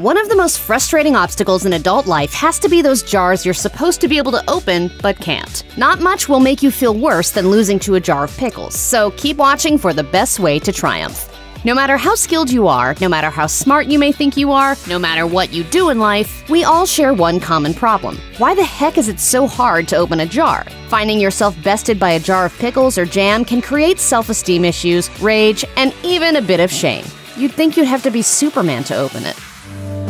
One of the most frustrating obstacles in adult life has to be those jars you're supposed to be able to open but can't. Not much will make you feel worse than losing to a jar of pickles, so keep watching for the best way to triumph. No matter how skilled you are, no matter how smart you may think you are, no matter what you do in life, we all share one common problem. Why the heck is it so hard to open a jar? Finding yourself bested by a jar of pickles or jam can create self-esteem issues, rage, and even a bit of shame. You'd think you'd have to be Superman to open it.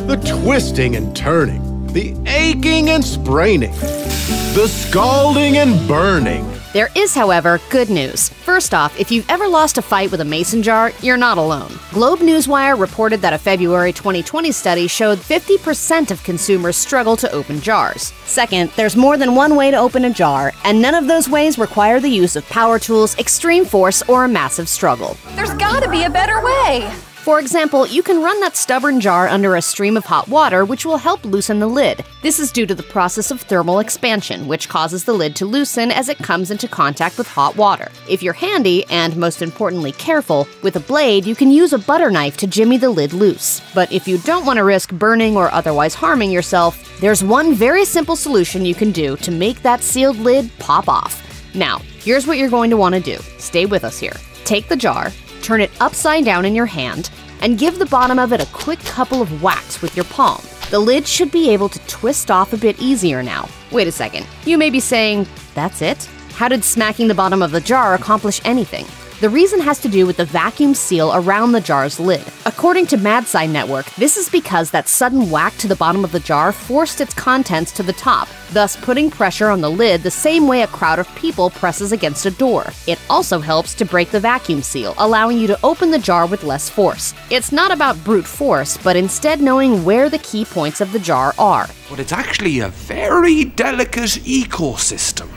The twisting and turning, the aching and spraining, the scalding and burning. There is, however, good news. First off, if you've ever lost a fight with a mason jar, you're not alone. Globe Newswire reported that a February 2020 study showed 50% of consumers struggle to open jars. Second, there's more than one way to open a jar, and none of those ways require the use of power tools, extreme force, or a massive struggle. There's gotta be a better way! For example, you can run that stubborn jar under a stream of hot water, which will help loosen the lid. This is due to the process of thermal expansion, which causes the lid to loosen as it comes into contact with hot water. If you're handy, and most importantly careful, with a blade you can use a butter knife to jimmy the lid loose. But if you don't want to risk burning or otherwise harming yourself, there's one very simple solution you can do to make that sealed lid pop off. Now, here's what you're going to want to do. Stay with us here. Take the jar, turn it upside down in your hand, and give the bottom of it a quick couple of whacks with your palm. The lid should be able to twist off a bit easier now. Wait a second, you may be saying, that's it? How did smacking the bottom of the jar accomplish anything? The reason has to do with the vacuum seal around the jar's lid. According to MadSci Network, this is because that sudden whack to the bottom of the jar forced its contents to the top, thus putting pressure on the lid the same way a crowd of people presses against a door. It also helps to break the vacuum seal, allowing you to open the jar with less force. It's not about brute force, but instead knowing where the key points of the jar are. But it's actually a very delicate ecosystem.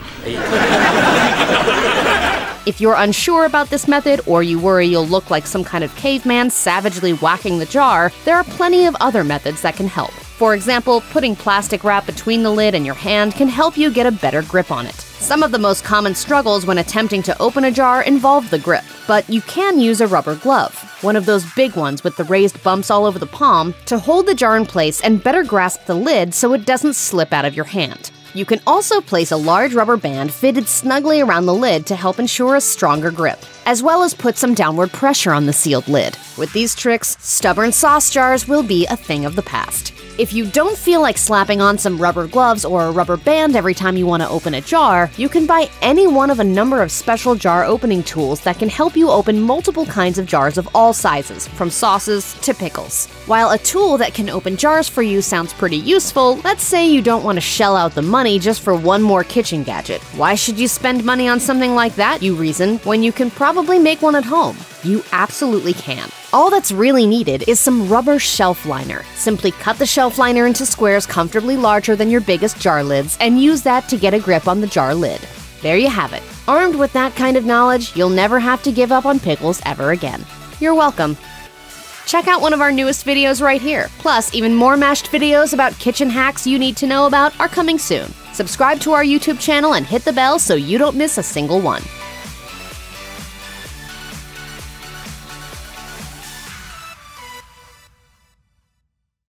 If you're unsure about this method, or you worry you'll look like some kind of caveman savagely whacking the jar, there are plenty of other methods that can help. For example, putting plastic wrap between the lid and your hand can help you get a better grip on it. Some of the most common struggles when attempting to open a jar involve the grip, but you can use a rubber glove, one of those big ones with the raised bumps all over the palm, to hold the jar in place and better grasp the lid so it doesn't slip out of your hand. You can also place a large rubber band fitted snugly around the lid to help ensure a stronger grip, as well as put some downward pressure on the sealed lid. With these tricks, stubborn sauce jars will be a thing of the past. If you don't feel like slapping on some rubber gloves or a rubber band every time you want to open a jar, you can buy any one of a number of special jar opening tools that can help you open multiple kinds of jars of all sizes, from sauces to pickles. While a tool that can open jars for you sounds pretty useful, let's say you don't want to shell out the money just for one more kitchen gadget. Why should you spend money on something like that, you reason, when you can probably make one at home? You absolutely can. All that's really needed is some rubber shelf liner. Simply cut the shelf liner into squares comfortably larger than your biggest jar lids and use that to get a grip on the jar lid. There you have it. Armed with that kind of knowledge, you'll never have to give up on pickles ever again. You're welcome. Check out one of our newest videos right here. Plus, even more Mashed videos about kitchen hacks you need to know about are coming soon. Subscribe to our YouTube channel and hit the bell so you don't miss a single one.